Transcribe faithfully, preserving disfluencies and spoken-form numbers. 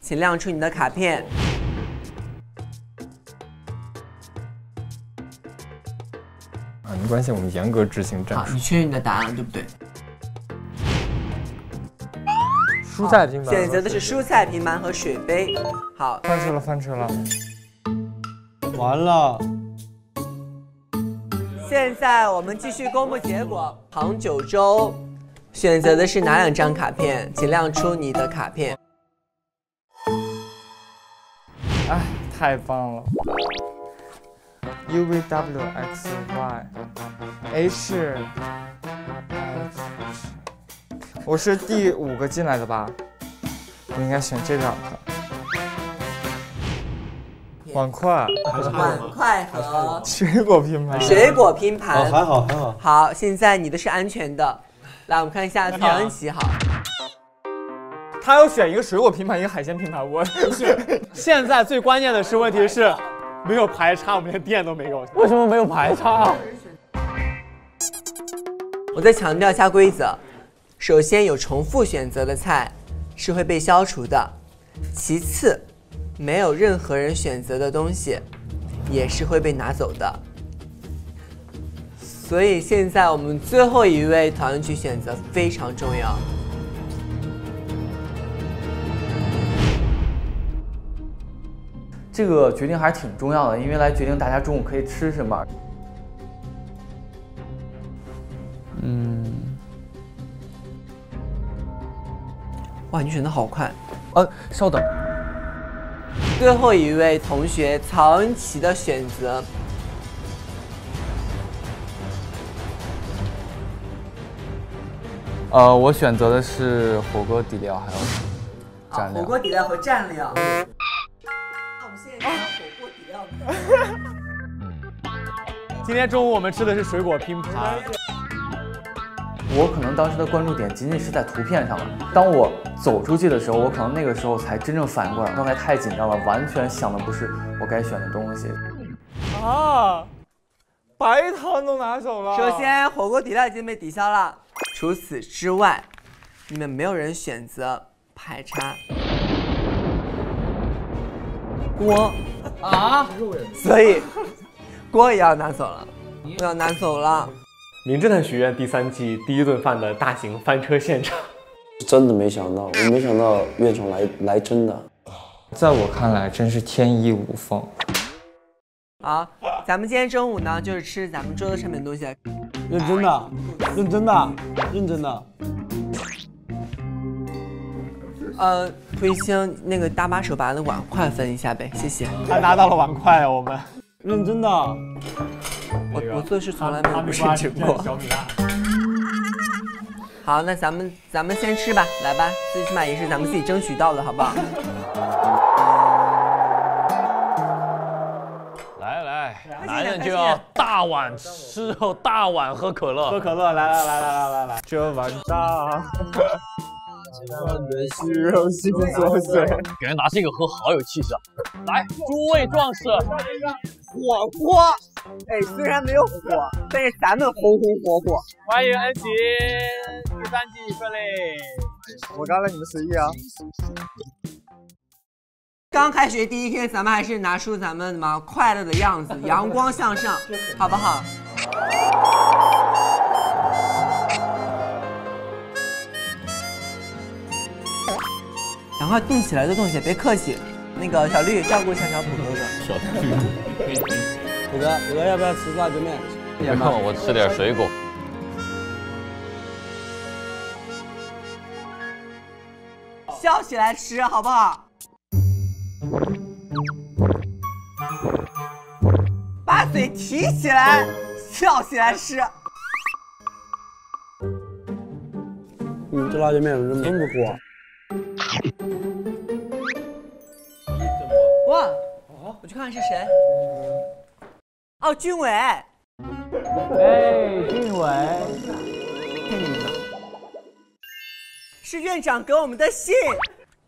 请亮出你的卡片。啊，没关系，我们严格执行战术。好，你确认你的答案对不对？蔬菜拼盘。选择的是蔬菜拼盘和水杯。好，翻车了，翻车了，完了。现在我们继续公布结果。杭九州选择的是哪两张卡片？请亮出你的卡片。 哎，太棒了 ！U V W X Y H， 我是第五个进来的吧？我应该选这两个。碗筷，碗筷和水果拼盘，水果拼盘。哦，还好，还好。好，现在你的是安全的。来，我们看一下曹恩琪，好。 他要选一个水果拼盘，一个海鲜拼盘。我是现在最关键的是，问题是没有排插，我们连电都没有。为什么没有排插？我再强调一下规则：首先，有重复选择的菜是会被消除的；其次，没有任何人选择的东西也是会被拿走的。所以现在我们最后一位讨论区选择非常重要。 这个决定还是挺重要的，因为来决定大家中午可以吃什么。嗯，哇，你选的好快！呃，稍等。最后一位同学曹恩琪的选择，呃，我选择的是火锅底料，还有蘸料。啊、火锅底料和蘸料。 今天中午我们吃的是水果拼盘。我可能当时的关注点仅仅是在图片上了。当我走出去的时候，我可能那个时候才真正反应过来，刚才太紧张了，完全想的不是我该选的东西。啊！白糖都拿走了。首先，火锅底料已经被抵消了。除此之外，你们没有人选择排插。 锅啊，所以锅也要拿走了，我要拿走了。《名侦探学院》第三季第一顿饭的大型翻车现场，真的没想到，我没想到院长来来真的，在我看来真是天衣无缝。好，咱们今天中午呢就是吃咱们桌子上面的东西，认真的，认真的，认真的。 呃，推星那个搭把手把那碗筷分一下呗，谢谢。他拿到了碗筷，我们认真的。我我做事从来没有不认真过。好，那咱们咱们先吃吧，来吧，最起码也是咱们自己争取到的，好不好？来来，男人就要大碗吃肉，大碗喝可乐，喝可乐，来来来来来来来，这碗大。放的是肉，心作祟。给人拿这个喝，好有气势啊！来，诸位壮士，火锅，哎，虽然没有火，但是咱们红红火火。欢迎恩琪，第三季顺利。我刚才你们随意啊。刚开学第一天，咱们还是拿出咱们什么快乐的样子，阳光向上，好不好？ 赶快动起来，都动起来，别客气。那个小绿，照顾一下小土哥哥。小绿，土哥，土哥要不要吃辣椒面？别看我，我吃点水果。笑起来吃，好不好？把嘴提起来，笑起来吃。嗯，这辣椒面怎么这么糊啊？ 哇！我去看看是谁。哦，俊伟。哎，俊伟。看见没有？是院长给我们的信。